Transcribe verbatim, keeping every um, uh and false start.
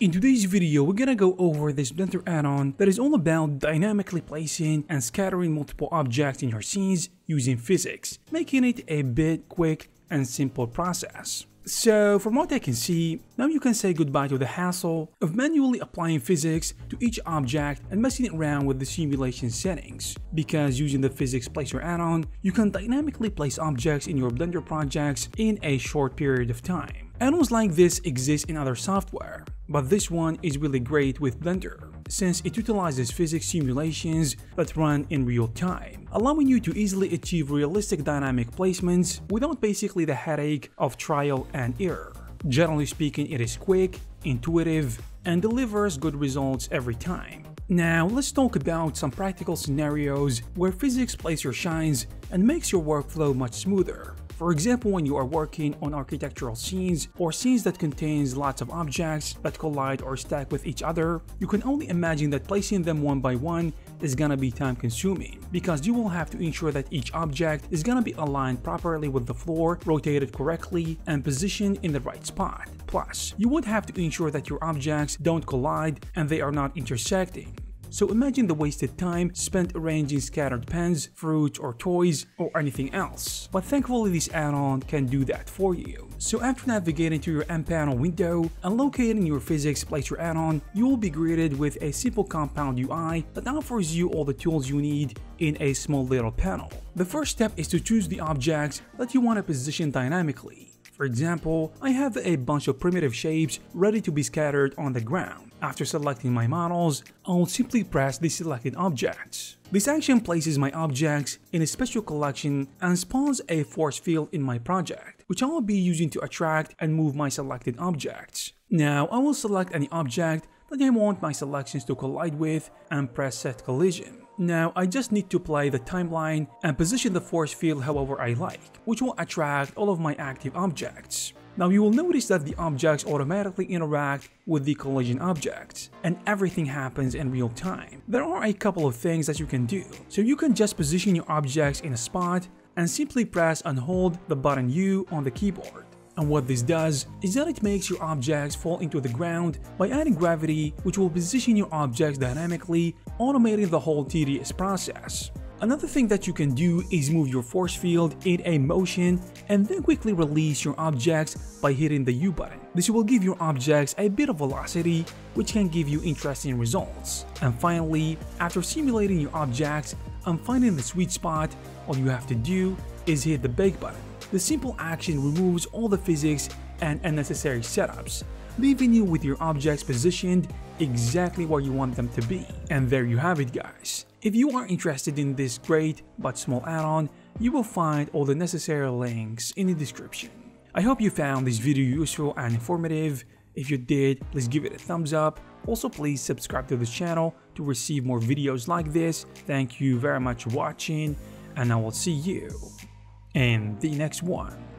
In today's video, we're gonna go over this Blender add-on that is all about dynamically placing and scattering multiple objects in your scenes using physics, making it a bit quick and simple process. So from what I can see, now you can say goodbye to the hassle of manually applying physics to each object and messing around with the simulation settings, because using the Physics Placer add-on, you can dynamically place objects in your Blender projects in a short period of time. Add-ons like this exist in other software, but this one is really great with Blender, since it utilizes physics simulations that run in real time, allowing you to easily achieve realistic dynamic placements without basically the headache of trial and error. Generally speaking, it is quick, intuitive, and delivers good results every time. Now let's talk about some practical scenarios where Physics Placer shines and makes your workflow much smoother. For example, when you are working on architectural scenes or scenes that contains lots of objects that collide or stack with each other, you can only imagine that placing them one by one is gonna be time consuming, because you will have to ensure that each object is gonna be aligned properly with the floor, rotated correctly, and positioned in the right spot. Plus, you would have to ensure that your objects don't collide and they are not intersecting. So imagine the wasted time spent arranging scattered pens, fruits, or toys, or anything else. But thankfully this add-on can do that for you. So after navigating to your M panel window and locating your Physics Placer add-on, you will be greeted with a simple compound U I that offers you all the tools you need in a small little panel. The first step is to choose the objects that you want to position dynamically. For example, I have a bunch of primitive shapes ready to be scattered on the ground. After selecting my models, I will simply press the selected objects. This action places my objects in a special collection and spawns a force field in my project, which I will be using to attract and move my selected objects. Now I will select any object that I want my selections to collide with and press Set Collision. Now I just need to play the timeline and position the force field however I like, which will attract all of my active objects. Now you will notice that the objects automatically interact with the collision objects, and everything happens in real time. There are a couple of things that you can do. So you can just position your objects in a spot and simply press and hold the button U on the keyboard. And what this does is that it makes your objects fall into the ground by adding gravity, which will position your objects dynamically, automating the whole tedious process. Another thing that you can do is move your force field in a motion and then quickly release your objects by hitting the U button. This will give your objects a bit of velocity, which can give you interesting results. And finally, after simulating your objects and finding the sweet spot, all you have to do is hit the bake button. The simple action removes all the physics and unnecessary setups, leaving you with your objects positioned exactly where you want them to be. And there you have it, guys. If you are interested in this great but small add-on, you will find all the necessary links in the description. I hope you found this video useful and informative. If you did, please give it a thumbs up. Also, please subscribe to the channel to receive more videos like this. Thank you very much for watching, and I will see you in the next one.